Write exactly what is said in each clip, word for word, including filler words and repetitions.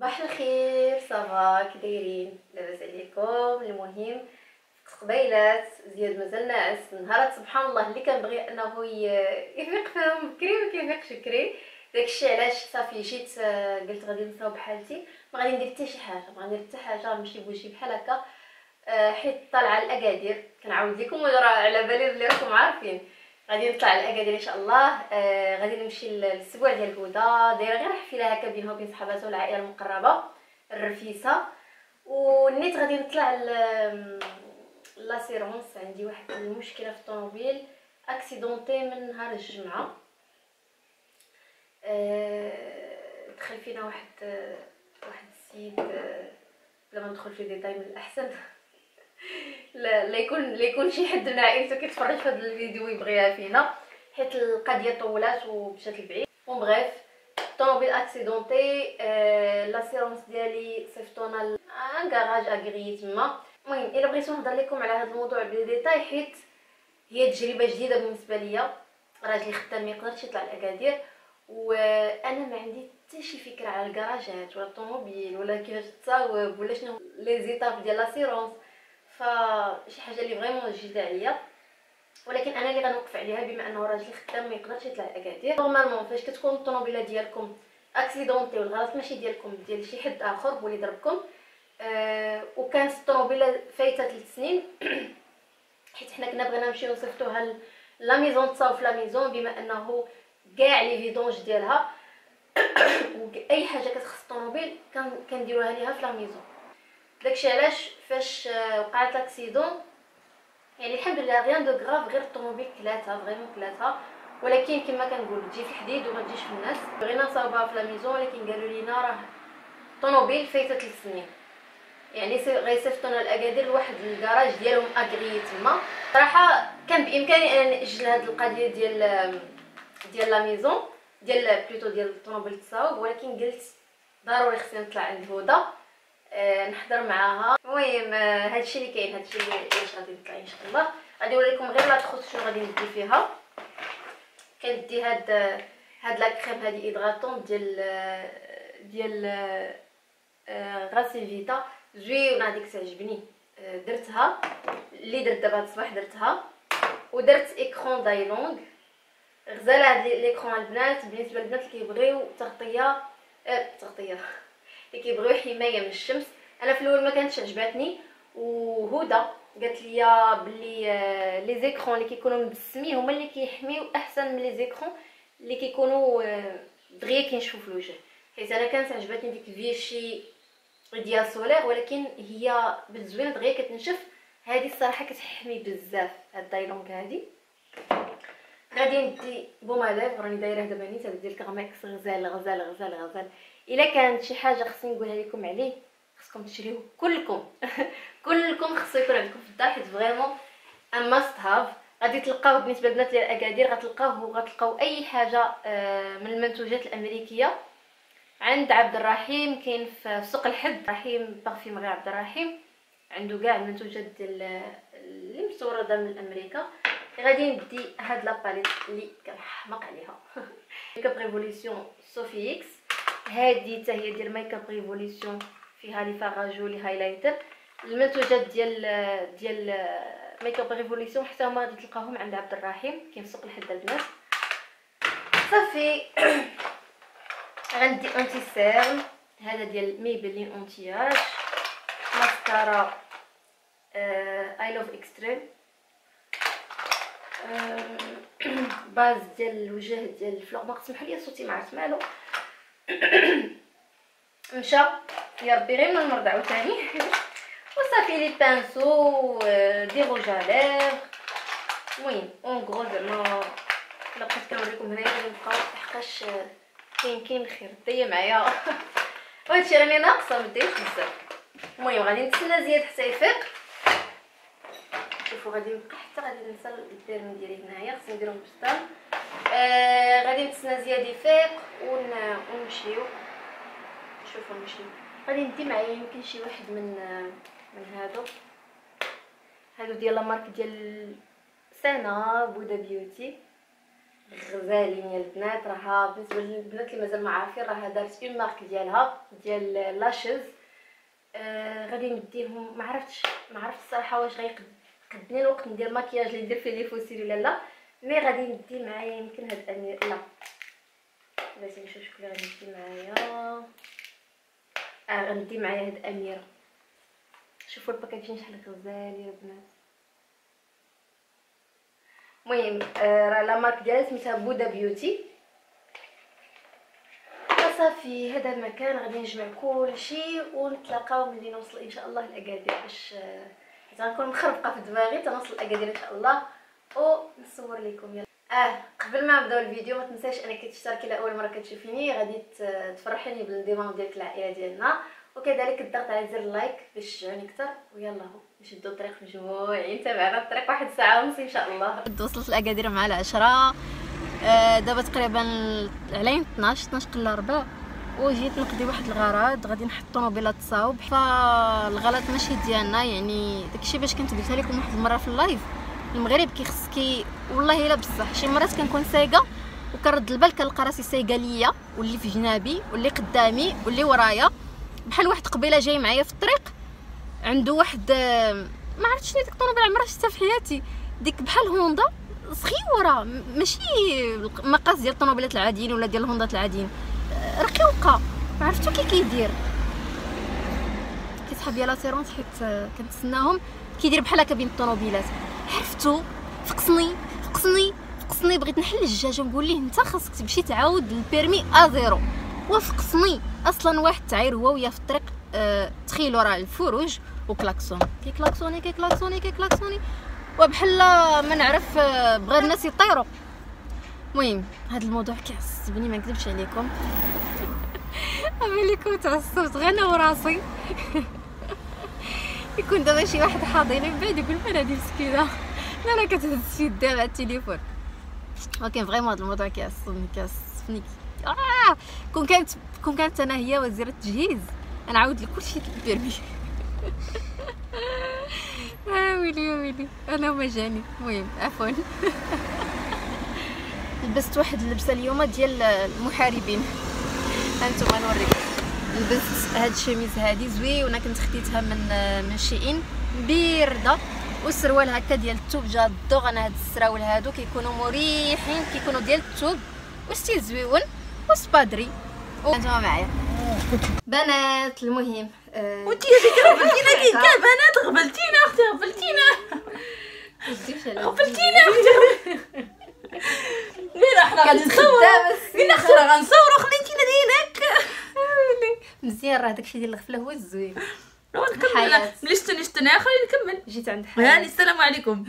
صباح الخير، صباح كي دايرين؟ لاباس عليكم؟ المهم قبيلات زياد مازال ناعس. نهارات سبحان الله اللي كنبغي انه يفيق فيهم بكري ما كيفيقش بكري. داكشي علاش صافي جيت قلت غادي نصاوب بحالتي، ما غادي ندير حتى شي حاجه، ما غادي ندير حتى حاجه، نمشي بوجهي بحال هكا، حيت طالعه لاكادير. كنعاود لكم راه على بالي بلي راكم عارفين غادي نطلع لاكادير ان شاء الله. آه غادي نمشي للاسبوع ديال هدى، دايره غير حفله هكا بينها وبين صحاباتها والعائله المقربه الرفيسه. ونيت غادي نطلع لاسيرونس، عندي واحد المشكله في الطوموبيل، اكسيدونتي من نهار الجمعه. آه دخل فينا واحد واحد السيد، بلا ما ندخل في ديتاي من الاحسن لا لا يكون لا يكون شي حد من عائلته كيتفرج في هذا الفيديو يبغيها فينا، حيت القضيه طولات ومشات لبعيد. اون بغيف طوموبيل اكسيدونتي، آه لاسيرونس ديالي صيفطونا ان كراج اغري تما. المهم الا بغيتو نهضر لكم على هذا الموضوع بديتاي، حيت هي تجربه جديده بالنسبه ليا. راجلي خدام ما يقدرش يطلع لاكادير، وانا ما عندي حتى شي فكره على الكراجات ولا الطوموبيل ولا كيفاش تصاوب ولا شنو لي زيتاب ديال لاسيرونس. فشي حاجه اللي فريمون جديده عليا، ولكن انا اللي غنوقف عليها بما انه راجلي خدام ما يقدرش يطلع اكادير. نورمالمون فاش كتكون الطوموبيله ديالكم اكسيدونتي والغلط ماشي ديالكم، ديال شي حد اخر هو اللي ضربكم، أه وكانت الطوموبيله فايته ثلاث سنين حيت حنا كنا بغينا نمشيو نصيفطوها لا ميزون تصاوب في لا ميزون، بما انه كاع لي فيدونج ديالها واي حاجه كتخص الطوموبيل كنديروها ليها في لا ميزون. داكشي علاش فاش وقعت لاكسيدون، يعني الحمد لله غيان دو غراف، غير الطوموبيل كلاتها فريمون كلاتها، ولكن كما كنقول تجي في الحديد وما تجيش في الناس. بغينا نصاوبها في لا ميزون، ولكن قالوا لينا راه الطوموبيل فايته ثلاث سنين، يعني غيصيفطونا لاكادير لواحد الكراج ديالهم اكري تما. صراحه كان بامكاني انني ناجل هذه القضيه ديال ديال لا ميزون ديال بلوتو ديال الطوموبيل التصاوب، ولكن قلت ضروري خصني نطلع عند هدى أه نحضر معاها. المهم هادشي اللي كاين، هادشي اللي غادي نطلع ان شاء الله. غادي نوريكم غير لا تخوص شنو غادي ندي فيها. كندي هاد هاد لا كريم هادي ايدغاتون ديال ديال أه غاسي فيتا زوينه، هاديك تعجبني. أه درتها اللي درت دابا هاد الصباح، درتها ودرت ايكرون دايلونغ غزاله. هاد ليكرون البنات بالنسبه للبنات اللي كيبغيو تغطيه أه تغطيه اللي كيبغيو حمايه من الشمس. انا في الاول ما كانتش عجباتني، وهدى قالت لي بلي لي زيكرون اللي كيكونوا مبسمين هما اللي كيحميو احسن من لي زيكرون اللي كيكونوا دغيا كنشوف في الوجه، حيت انا كانت عجباتني ديك فيشي ديال سولير، ولكن هي بالزوينه دغيا كتنشف. هذه الصراحه كتحمي بزاف هاد الدايلونغ هادي. غادي ندي بوماليف راني دايره دابا نيت، غادي ندير كغماكس غزال غزال غزال غزال. الا كانت شي حاجه خصني نقولها لكم عليه، خصكم تشريوه كلكم كلكم خصو يكون عندكم في الدار، حيت فريمون ان ماست هاف. غادي تلقاوه بالنسبه للبنات ديال اكادير، غتلقاوه وغتلقاو اي حاجه من المنتوجات الامريكيه. عند عبد الرحيم كاين في سوق الحد، رحيم بارفيم غير عبد الرحيم، عنده كاع المنتوجات ديال اللي مستورده من امريكا. غادي ندي هاد لاباليت اللي كنحمق عليها ميك اب ريفوليسيون صوفي اكس، هادي حتى هي ديال ميك اب ريفوليسيون، فيها لي فاغاجو لي هايلايتر. المنتوجات ديال ديال ميك اب ريفوليسيون حتى هما غادي تلقاهم عند عبد الرحيم، كاين في سوق الحداد البنات. صافي غندي اونتي سيرم، هذا ديال ميبلين اونتياج، ماسكارا اي لوف اكستريم، باز ديال الوجه ديال الفلوغ. ما تسمحوا لي صوتي ما عرفت مالو مشى، يا ربي غير ما نرضعو ثاني وصافي لي بانسو دي روج ا ليف. المهم اون غرو زعما الا بقيت كنوريكم هنايا غنبقاو، حقاش كاين كاين الخير دايا معايا وهادشي راني ناقصه ما دايرش بزاف. المهم غادي نتسنى زياد حتى يفيق. شوفوا غادي نبقى حتى غادي ننسى الديرم ديالي هنايا، خصني نديرهم بشطار. آه غادي نتسنى زياد يفيق ونمشيو. شوفوا نمشيو، غادي ندي معايا يمكن شي واحد من من هادو هادو ديال لا مارك ديال سناب ودا بيوتي. غزالي من البنات، راها بالنسبه للبنات اللي مازال ما عارفين راها دارت اون مارك ديالها ديال لاشز. آه غادي نديهم، ما عرفتش ما عرفتش الصراحه واش غيقدني الوقت ندير ماكياج اللي ندير فيه لي فوسيل ولا لا، مي غادي ندي معايا يمكن هاد أني... لا بغيت نشوف شكون اللي غادي ندي معايا. اه غندي معايا هاد اميره. شوفوا الباكاجين شحال غزالي يا بنات. المهم راه لا مارك ديالها سميتها بودا بيوتي. فصافي هذا المكان غادي نجمع كلشي ونتلاقاو ملي نوصل ان شاء الله لاكادير، باش حيت غنكون مخربقه في دماغي تنوصل لاكادير ان شاء الله ونصور لكم. يلا اه قبل ما نبداو الفيديو ما تنساش انك تشتركي لاول مره كتشوفيني، غادي تفرحيني بالاندماج ديالك العائله ديالنا، وكذلك الضغط على زر اللايك باش تشجعوني اكثر. ويلا هو نشدو الطريق مجموعين، تابعنا الطريق واحد ساعه ونص ان شاء الله. وصلت لاكادير مع العشرة دابا تقريبا على اثنا عشر اثنا عشر قل ربع، وجيت نقضي واحد الغرض غادي نحط طوموبيله تصاوب. فالغلط ماشي ديالنا، يعني داكشي باش كنت قلت لكم واحد المره في اللايف، المغرب كيخصكي والله الا بصح شي مرات كنكون سايقه وكنرد البال كنلقى راسي سايقه ليا واللي في جنابي واللي قدامي واللي ورايا. بحال واحد قبيله جاي معايا في الطريق عنده واحد ما عرفتش شنو ديك الطوموبيله عمرها شفتها في حياتي، ديك بحال هوندا صغيره ماشي المقاس ديال الطوموبيلات العاديين ولا ديال الهوندات العاديين، رقيقه ما عرفتو كي كيدير كيسحب ديال لاسيرونس حيت كنتسناهم، كيدير بحال هكا بين الطوموبيلات. عرفتو فقصني فقصني فقصني، بغيت نحل الدجاجه نقول ليه انت خاصك تمشي تعاود البيرمي ا زيرو، وفقصني اصلا واحد تعير هو ويا في الطريق. أه تخيلوا راه الفروج وكلاكسون كيكلاكسوني كيكلاكسوني كيكلاكسوني وبحال ما نعرف بغير الناس يطيروا. المهم هذا الموضوع كيعصبني ما نكذبش عليكم. امليكم تعصبت غير انا وراسي. يكون دابا شي واحد حاضيني من بعد يقول فين هذه مسكينه، لا لا كتهز يدها مع التليفون. ولكن فريمون هذا الموضوع كيعصبني كيعصبني. آه كون كانت كون كانت انا هي وزيره التجهيز انا عاود لك كلشي البيرمي. ها ويلي ويلي انا ما جاني. المهم عفوا. لبست واحد اللبسه اليوم ديال المحاربين، هانتوما نوريكم. لبست هاد الشميز هادي زويونه كنت خديتها من من شيئين بيرده، والسروال هكا ديال الثوب جا الدوغ. انا هاد السراول هادو كيكونوا مريحين كيكونوا ديال الثوب وستيل زويون وسبادري وانتوما معايا بنات. المهم وانتي غبلتينا كي كاع بنات، غبلتينا اختي غبلتينا غبلتينا اختي. مين احنا غنصورو مين اختنا غنصورو خليتينا هناك مزيان. راه داكشي ديال الغفله هو الزوين. نكمل ملي شتني شتني خليني نكمل. جيت عند حالي هاني السلام عليكم.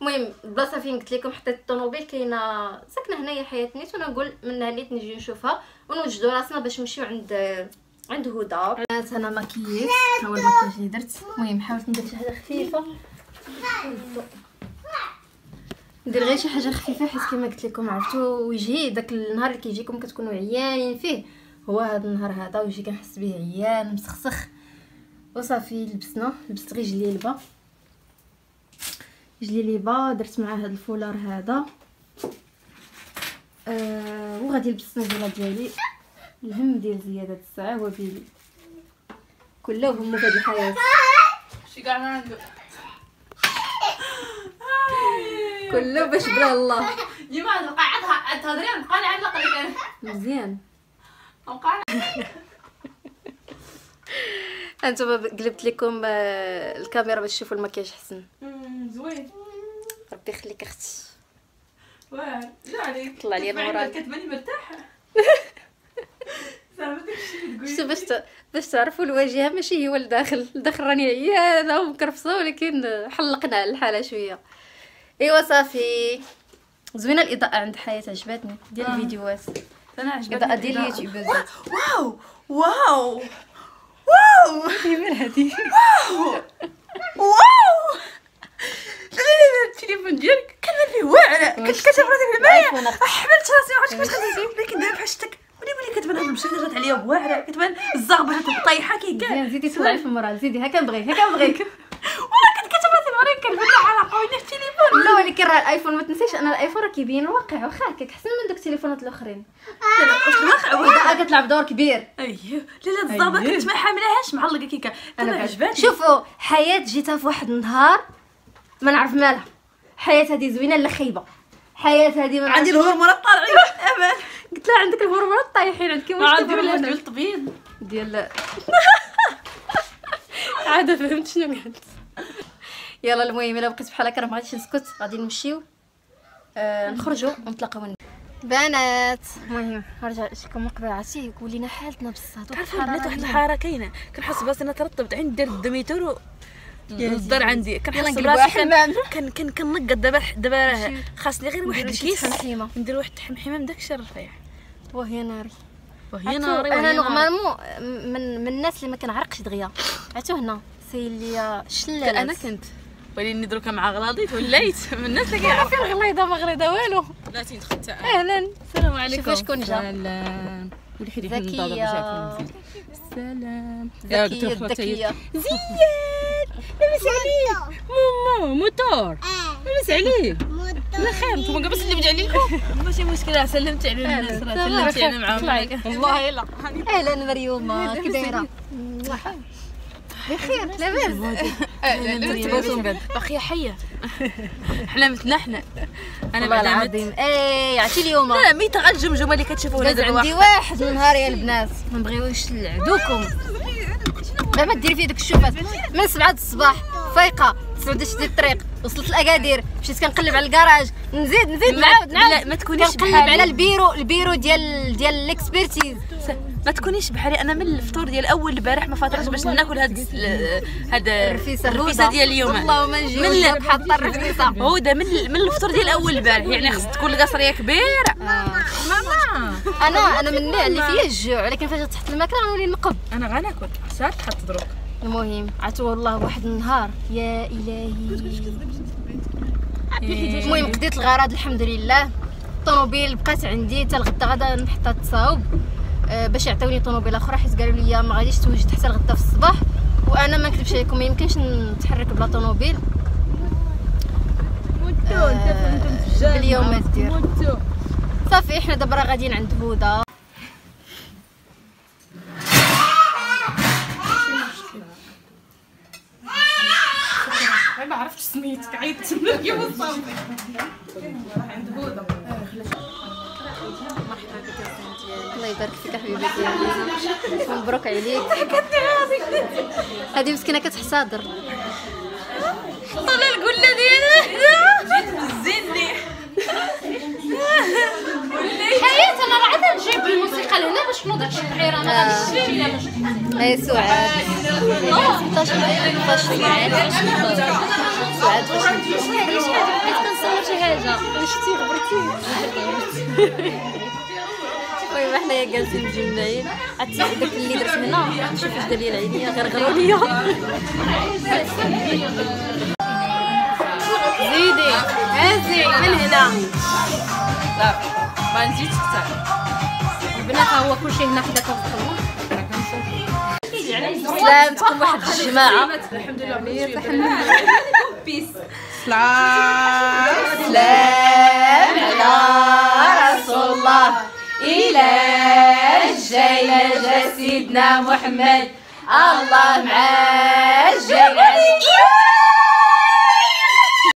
المهم البلاصه فين قلت لكم حتى الطونوبيل كاينه ساكنه هنايا حياه نيت، وانا نقول من هنيت نجي نشوفها ونوجدوا راسنا باش نمشيو عند عند هدى. بنات انا ماكييت هو الماكياج اللي درت. المهم حاولت ندير شي حاجه خفيفه، ندير غير شي حاجه خفيفه حيت كما قلت لكم عرفتوا وجهي داك النهار اللي كيجيكم كتكونوا عيانين فيه، هو هذا النهار هذا وجهي كنحس به عيان مسخسخ. وصافي لبسنا، لبست غير جليلبه جليليبه درت معاه هذا الفولار هذا. أه وغادي نلبس النجله ديالي. الهم ديال زياد هاد الساعه هو بيبي كله همو في هاد الحياه، شي كاع ما عنده كله باش بلا الله. ديما قاعدها تهضري نبقى نعلق لك انا مزيان نبقى. انتما قلبت لكم الكاميرا باش تشوفوا المكياج حسن زوين. ربي يخليك اختي. واه لا عليك طلع لي المراد كتباني مرتاحه. زعما داكشي باش باش تعرفوا الواجهه ماشي هو لداخل، لداخل راني عيانه ومكرفصه ولكن حلقنا على الحاله شويه. ايوا صافي زوينه الاضاءه عند حياه عجبتني ديال الفيديوهات. انا عجبتني الاضاءه ديال اليوتيوب بالذات. واو واو واو كيما هادي واو واو. انا التليفون ديالك كان فيه واعره كنت كتهضر في المايا، حملت راسي ما عرفتش كيفاش غادي نجيب لك ندير بحال شتك ولي ملي كتبان هاد المشكل جات عليا واعره كتبان الزغبه الطيحه كي كاع. زيدي سمعي في المراه زيدي، ها كنبغي ها كنبغيك والله كنت كتهضر عمري كنبلع على قوي في التليفون. لا ولكن راه الايفون ما تنسيش ان الايفون راه كيبين الواقع، واخا كتحسن من دوك التليفونات الاخرين. واش الواقع وحده كتلعب دور كبير. اييه لا لا الضبه كنت ما حاملاهاش معلقه كيكه. انا عجباني. شوفوا حياه جيتها في واحد النهار ما نعرف مالها، حياه هذه زوينه لا خايبه، حياه هذه عندي الهرمونات طالعين. امل قلت لها عندك الهرمونات طايحين عندك مشكل ديال الطبيب ديال عاد فهمت شنو قالت. يلا المهم الا بقيت بحال هكا راه ما غاديش نسكت، غادي نمشيو آه نخرجوا ونتلاقاو بنات. المهم نرجع لكم قبعتي ولينا حالتنا بالصاد. عرفتوا البنات واحد الحاره كاينه كنحس براسي انا ترطبت عين دير الدميتور الدار عندي كنحس براسي كن كن كنقد. دابا دابا خاصني غير واحد الكيس ندير واحد الحمحيمه من داك الشيء الرفيع. وهي ناري وهي ناري. انا نورمالمون من من الناس اللي ما كنعرقش دغيا. عرفتوا هنا سي ليا شلال انا كنت وليني دركا مع غلاضي وليت من الناس اللي كيعرفوا الغليظه ما غليظه والو. لا تيدخل اهلا السلام عليكم. شوفوا شكون جا. سلام ولحدي حنا نضربوا شافكم. سلام ذكيه ذكيه زياد لاباس عليك ماما موتور لاباس عليك لا خير نتوما كاع سلمت عليكم ماشي مشكله. سلمت على الناس راه سلمتي انا معاهم والله الا. اهلا مريومه كي دايره بخير لاباس؟ اهلا باقيه حيه حلمتنا حنا. انا والله العظيم اي عرفتي اليوم لا مي تاع الجمجمه اللي كتشوفوها دابا عندي واحد من نهار يا البنات ما نبغيوش نلعدوكم. ما ديري في دوك الشوفات من سبعة د الصباح فايقه تسعود شديت الطريق وصلت لاكادير مشيت كنقلب على الكراج نزيد نزيد نعاود نعاود ما تكونيش كنقلب على البيرو البيرو ديال ديال الاكسبيرتيز. ما تكونيش بحالي انا من الفطور ديال اول البارح ما فاطرش باش ناكل هاد هاد الرفيسه ديال اليوم. اللهم نجيو بحال الرفيسه هوده من من الفطور ديال اول البارح. يعني خص تكون القصريه كبيره ماما. انا انا من النوع اللي فيا الجوع ولكن فاش تحط الماكله غنولي نقب. انا غناكل حتى تحط دروك. المهم عاد والله واحد النهار يا الهي. المهم قضيت الغرض الحمد لله. الطوموبيل بقات عندي حتى الغدا غادا نحطها تصاوب باش يعطيوني طوموبيل اخرى حيت قالوا لي ما غاديش توجد حتى الغدا في الصباح. وانا ما نكذبش عليكم ما يمكنش نتحرك بلا طوموبيل. آه اليوم ما دير صافي. احنا دابا راه غاديين عند هدى. ما عرفتش سميتك عيطت من اليوم الصافي عند هدى. مرحبا بك يا سنتيان. الله يبارك فيك حبيبتي ديالي مبروك عليك. حكاتني هذيك هذه مسكينه كتحتضر طلع القله ديالها جيت بزيني حياة. انا راه عاد نجيب الموسيقى لهنا باش نوض شي بحيره ما غاديش لا باش اي سعاد ستطاش سعاد سعاد شي حاجه شتي غبرتي. المهم حنايا جالسين مجمعين عرفتي داك اللي درت هنا شوف واش دار لي العينيه غير غلو ليا. زيدي هزي من هنا صافي ما نجيتش حتى البنات. ها هو كلشي هنا حدا كنخدمو. سلامتكم واحد الجماعه الحمد لله بيس. سلام سلام على رسول الله إلى الجيل جا سيدنا محمد الله مع الجيل